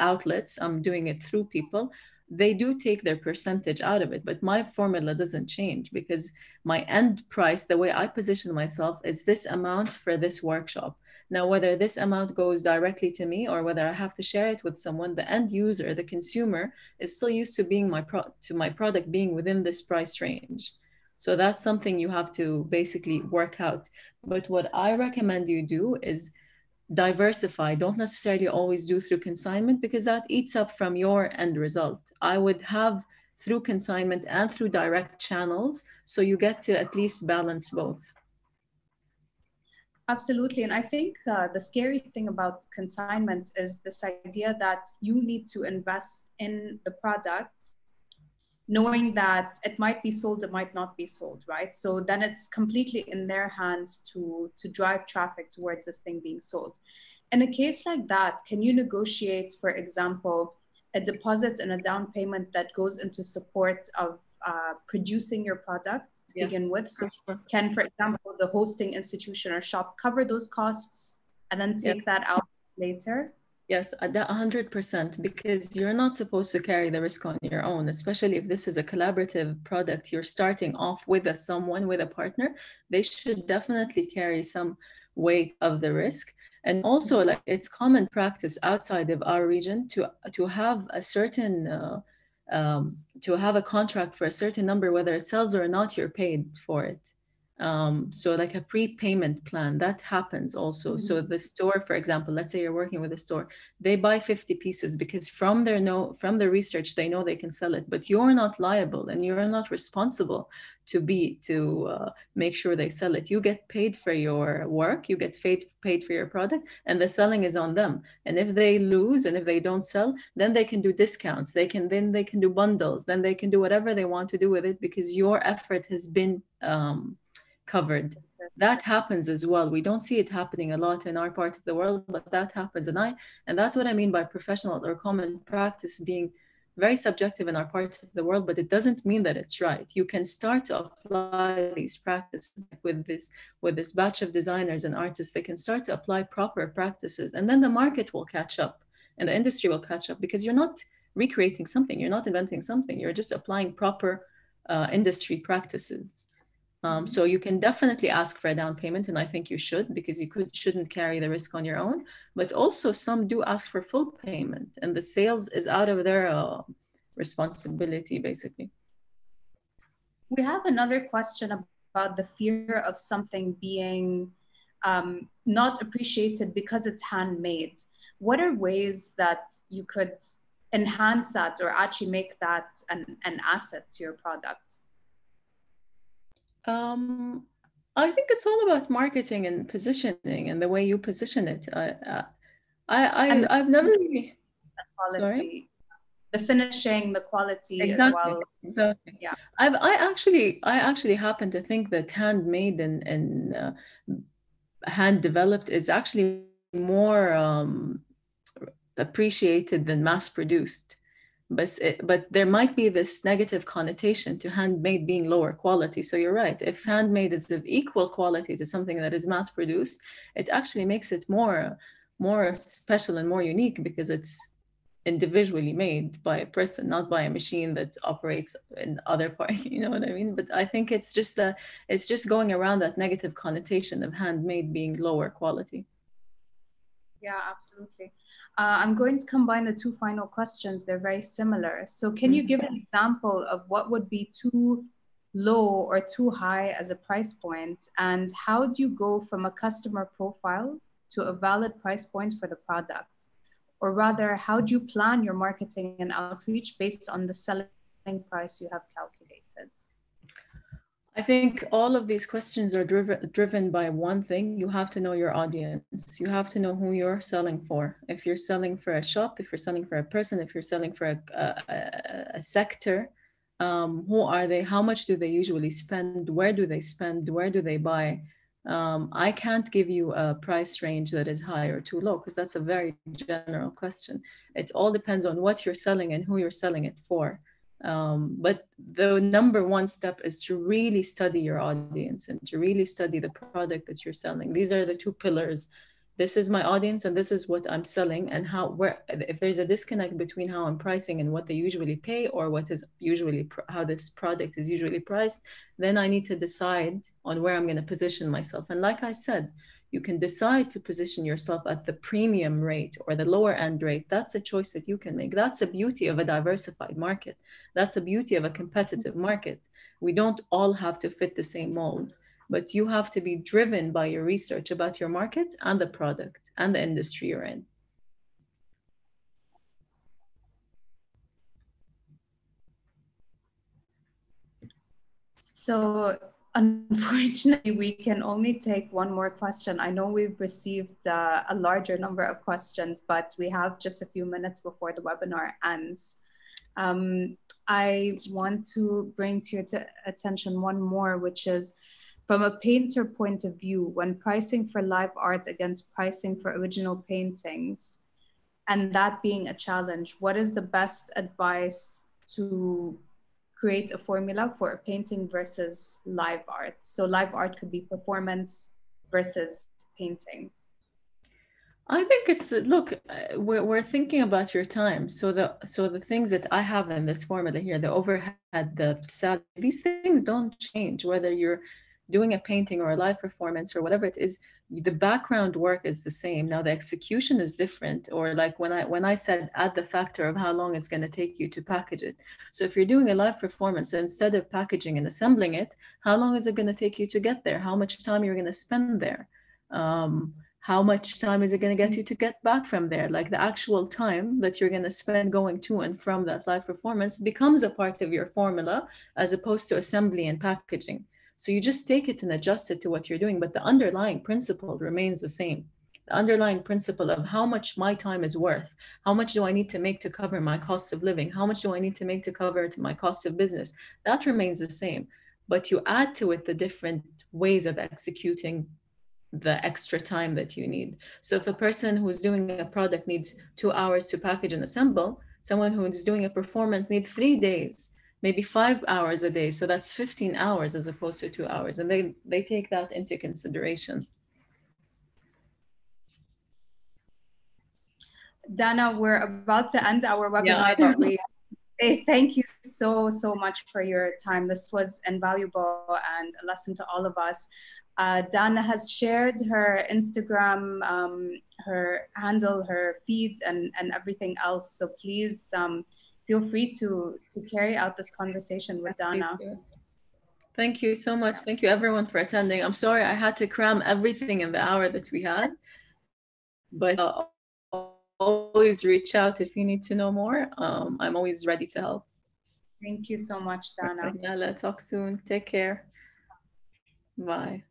outlets, I'm doing it through people, they do take their percentage out of it, but my formula doesn't change, because my end price, the way I position myself, is this amount for this workshop. Now, whether this amount goes directly to me or whether I have to share it with someone, the end user, the consumer, is still used to being my product being within this price range. So that's something you have to basically work out. But what I recommend you do is diversify. Don't necessarily always do through consignment, because that eats up from your end result. I would have through consignment and through direct channels, so you get to at least balance both. Absolutely. And I think the scary thing about consignment is this idea that you need to invest in the product, knowing that it might be sold, it might not be sold, right? So then it's completely in their hands to drive traffic towards this thing being sold. In a case like that, can you negotiate, for example, a deposit and a down payment that goes into support of producing your product to begin with? So can, for example, the hosting institution or shop cover those costs and then take that out later? Yes, 100%, because you're not supposed to carry the risk on your own, especially if this is a collaborative product. You're starting off with someone, with a partner. They should definitely carry some weight of the risk. And also, like, it's common practice outside of our region to have a certain to have a contract for a certain number, whether it sells or not, you're paid for it. So like a prepayment plan, that happens also. So the store, for example, let's say you're working with a store, they buy 50 pieces because from their research, they know they can sell it, but you're not liable and you're not responsible to make sure they sell it. You get paid for your work, you get paid for your product, and the selling is on them. And if they lose and if they don't sell, then they can do discounts, then they can do bundles, then they can do whatever they want to do with it, because your effort has been covered. That happens as well. We don't see it happening a lot in our part of the world, but that happens. And that's what I mean by professional or common practice being very subjective in our part of the world, but it doesn't mean that it's right. You can start to apply these practices with this batch of designers and artists. They can start to apply proper practices, and then the market will catch up and the industry will catch up, because you're not recreating something. You're not inventing something. You're just applying proper industry practices. So you can definitely ask for a down payment, and I think you should, because you shouldn't carry the risk on your own. But also, some do ask for full payment, and the sales is out of their responsibility, basically. We have another question about the fear of something being not appreciated because it's handmade. What are ways that you could enhance that or actually make that an asset to your product? I think it's all about marketing and positioning and the way you position it. I've never really... Quality, sorry? The finishing, the quality, exactly, as well. Exactly. Yeah. I actually happen to think that handmade and hand developed is actually more appreciated than mass produced. But there might be this negative connotation to handmade being lower quality. So you're right. If handmade is of equal quality to something that is mass produced, it actually makes it more special and more unique, because it's individually made by a person, not by a machine that operates in other parts, you know what I mean? But I think it's just a, it's just going around that negative connotation of handmade being lower quality. Yeah, absolutely. I'm going to combine the two final questions. They're very similar. So can you give an example of what would be too low or too high as a price point? And how do you go from a customer profile to a valid price point for the product? Or rather, how do you plan your marketing and outreach based on the selling price you have calculated? I think all of these questions are driven by one thing. You have to know your audience. You have to know who you're selling for. If you're selling for a shop, if you're selling for a person, if you're selling for a sector, who are they? How much do they usually spend? Where do they spend? Where do they buy? I can't give you a price range that is high or too low because that's a very general question. It all depends on what you're selling and who you're selling it for. But the number one step is to really study your audience and to really study the product that you're selling. These are the two pillars. This is my audience and this is what I'm selling, and how, where, if there's a disconnect between how I'm pricing and what they usually pay, or what is usually, how this product is usually priced, then I need to decide on where I'm going to position myself. And like I said, you can decide to position yourself at the premium rate or the lower end rate. That's a choice that you can make. That's the beauty of a diversified market. That's the beauty of a competitive market. We don't all have to fit the same mold, but you have to be driven by your research about your market and the product and the industry you're in. So, unfortunately, we can only take one more question. I know we've received a larger number of questions, but we have just a few minutes before the webinar ends. I want to bring to your attention one more, which is, from a painter point of view, when pricing for live art against pricing for original paintings, and that being a challenge, what is the best advice to create a formula for a painting versus live art? So live art could be performance versus painting. I think it's, look, we're thinking about your time. So the things that I have in this formula here, the overhead, the salary, these things don't change, whether you're doing a painting or a live performance or whatever it is. The background work is the same. Now the execution is different, or like when I said, add the factor of how long it's going to take you to package it. So if you're doing a live performance, instead of packaging and assembling it, how long is it going to take you to get there? How much time you're going to spend there? How much time is it going to get you to get back from there? Like the actual time that you're going to spend going to and from that live performance becomes a part of your formula, as opposed to assembly and packaging. So you just take it and adjust it to what you're doing, but the underlying principle remains the same. The underlying principle of how much my time is worth, how much do I need to make to cover my cost of living, how much do I need to make to cover my cost of business, that remains the same. But you add to it the different ways of executing the extra time that you need. So if a person who's doing a product needs 2 hours to package and assemble, someone who is doing a performance needs 3 days, maybe 5 hours a day. So that's 15 hours as opposed to 2 hours. And they take that into consideration. Danah, we're about to end our webinar, but we thank you so much for your time. This was invaluable and a lesson to all of us. Danah has shared her Instagram, her handle, her feed, and everything else. So please, feel free to carry out this conversation with Danah. Thank you so much. Thank you everyone for attending. I'm sorry I had to cram everything in the hour that we had, but always reach out if you need to know more. I'm always ready to help. Thank you so much, Danah. Talk soon. Take care. Bye.